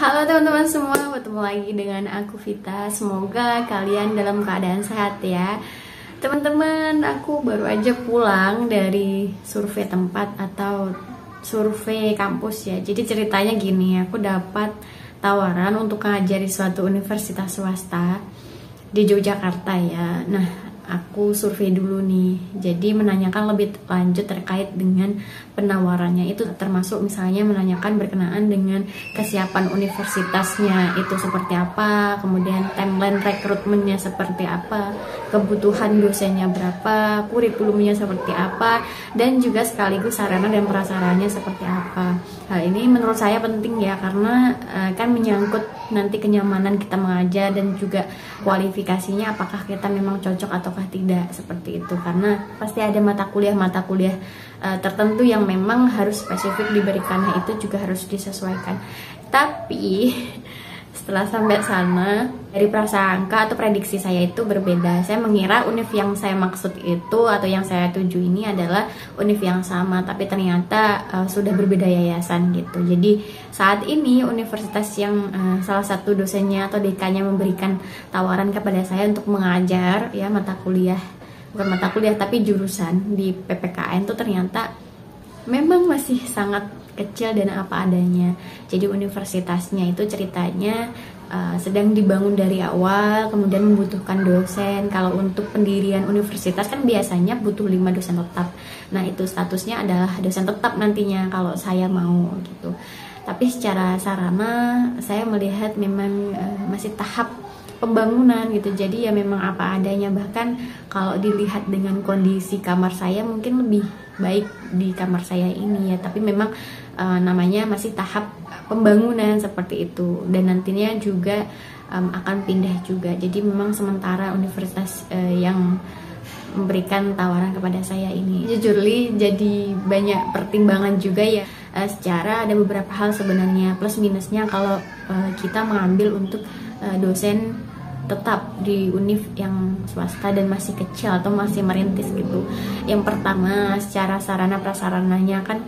Halo teman-teman semua, bertemu lagi dengan aku Vita. Semoga kalian dalam keadaan sehat ya. Teman-teman, aku baru aja pulang dari survei tempat atau survei kampus ya. Jadi ceritanya gini, aku dapat tawaran untuk ngajar di suatu universitas swasta di Yogyakarta ya. Nah, aku survei dulu nih. Jadi menanyakan lebih lanjut terkait dengan penawarannya itu, termasuk misalnya menanyakan berkenaan dengan kesiapan universitasnya itu seperti apa, kemudian timeline rekrutmennya seperti apa, kebutuhan dosennya berapa, kurikulumnya seperti apa, dan juga sekaligus sarana dan prasarannya seperti apa. Hal ini menurut saya penting ya, karena kan menyangkut nanti kenyamanan kita mengajar dan juga kualifikasinya, apakah kita memang cocok atau tidak seperti itu. Karena pasti ada mata kuliah tertentu yang memang harus spesifik diberikan. Nah, itu juga harus disesuaikan. Tapi setelah sampai sana, dari prasangka atau prediksi saya itu berbeda. Saya mengira univ yang saya maksud itu atau yang saya tuju ini adalah univ yang sama, tapi ternyata sudah berbeda yayasan gitu. Jadi saat ini universitas yang salah satu dosennya atau dekannya memberikan tawaran kepada saya untuk mengajar ya bukan mata kuliah tapi jurusan di PPKN itu ternyata memang masih sangat kecil dan apa adanya. Jadi universitasnya itu ceritanya sedang dibangun dari awal, kemudian membutuhkan dosen. Kalau untuk pendirian universitas kan biasanya butuh 5 dosen tetap. Nah, itu statusnya adalah dosen tetap nantinya kalau saya mau gitu. Tapi secara sarana saya melihat memang masih tahap pembangunan gitu. Jadi ya memang apa adanya. Bahkan kalau dilihat dengan kondisi kamar saya, mungkin lebih baik di kamar saya ini ya, tapi memang namanya masih tahap pembangunan seperti itu, dan nantinya juga akan pindah juga. Jadi memang sementara universitas yang memberikan tawaran kepada saya ini jujurly jadi banyak pertimbangan juga ya. Secara ada beberapa hal sebenarnya plus minusnya kalau kita mengambil untuk dosen tetap di univ yang swasta dan masih kecil atau masih merintis gitu. Yang pertama, secara sarana prasarananya kan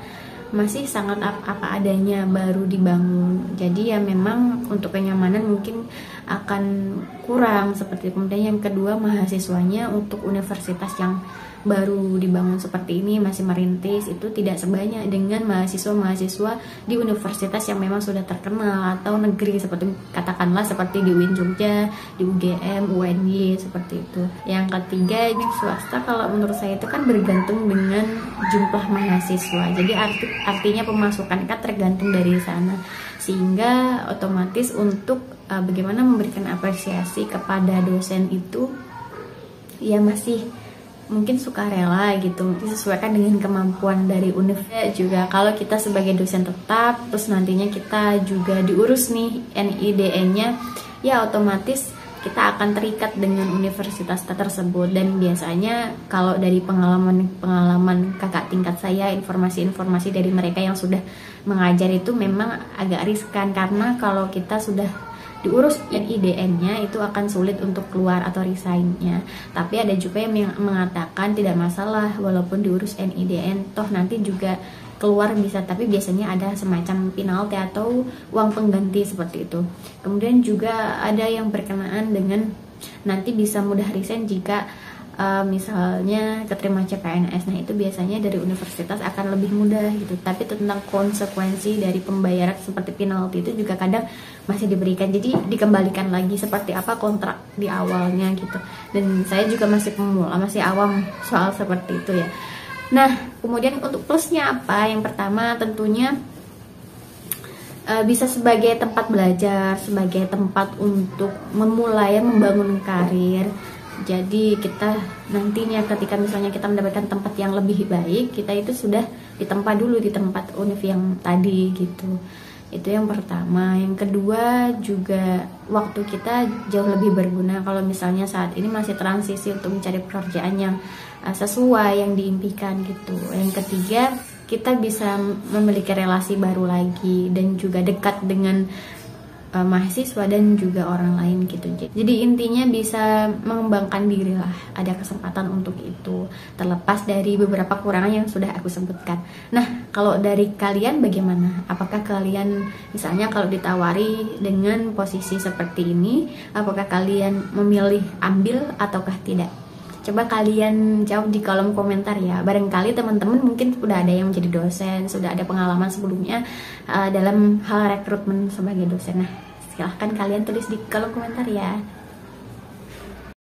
masih sangat apa adanya, baru dibangun. Jadi ya memang untuk kenyamanan mungkin akan kurang seperti itu. Kemudian yang kedua, mahasiswanya untuk universitas yang baru dibangun seperti ini masih merintis itu tidak sebanyak dengan mahasiswa-mahasiswa di universitas yang memang sudah terkenal atau negeri, seperti katakanlah seperti di UIN Jogja, di UGM, UNY seperti itu. Yang ketiga, ini swasta kalau menurut saya itu kan bergantung dengan jumlah mahasiswa. Jadi artinya pemasukan kan tergantung dari sana, sehingga otomatis untuk bagaimana memberikan apresiasi kepada dosen itu ya masih mungkin suka rela gitu, disesuaikan dengan kemampuan dari univ juga. Kalau kita sebagai dosen tetap terus nantinya kita juga diurus nih NIDN-nya ya, otomatis kita akan terikat dengan universitas tersebut. Dan biasanya kalau dari pengalaman kakak tingkat saya, informasi-informasi dari mereka yang sudah mengajar itu memang agak riskan, karena kalau kita sudah diurus NIDN-nya itu akan sulit untuk keluar atau resign-nya. Tapi ada juga yang mengatakan tidak masalah walaupun diurus NIDN, toh nanti juga keluar bisa, tapi biasanya ada semacam penalti atau uang pengganti seperti itu. Kemudian juga ada yang berkenaan dengan nanti bisa mudah resign jika misalnya keterima CPNS. Nah, itu biasanya dari universitas akan lebih mudah gitu. Tapi tentang konsekuensi dari pembayaran seperti penalti itu juga kadang masih diberikan. Jadi dikembalikan lagi seperti apa kontrak di awalnya gitu. Dan saya juga masih pemula, masih awam soal seperti itu ya. Nah, kemudian untuk plusnya apa? Yang pertama tentunya bisa sebagai tempat belajar, sebagai tempat untuk memulai membangun karir. Jadi kita nantinya ketika misalnya kita mendapatkan tempat yang lebih baik, kita itu sudah ditempa dulu di tempat univ yang tadi gitu. Itu yang pertama. Yang kedua juga waktu kita jauh lebih berguna. Kalau misalnya saat ini masih transisi untuk mencari pekerjaan yang sesuai yang diimpikan gitu. Yang ketiga, kita bisa memiliki relasi baru lagi dan juga dekat dengan mahasiswa dan juga orang lain gitu. Jadi intinya bisa mengembangkan diri lah, ada kesempatan untuk itu, terlepas dari beberapa kekurangan yang sudah aku sebutkan. Nah, kalau dari kalian bagaimana? Apakah kalian misalnya kalau ditawari dengan posisi seperti ini, apakah kalian memilih ambil ataukah tidak? Coba kalian jawab di kolom komentar ya. Barangkali teman-teman mungkin sudah ada yang menjadi dosen, sudah ada pengalaman sebelumnya dalam hal rekrutmen sebagai dosen. Nah, silahkan kalian tulis di kolom komentar ya.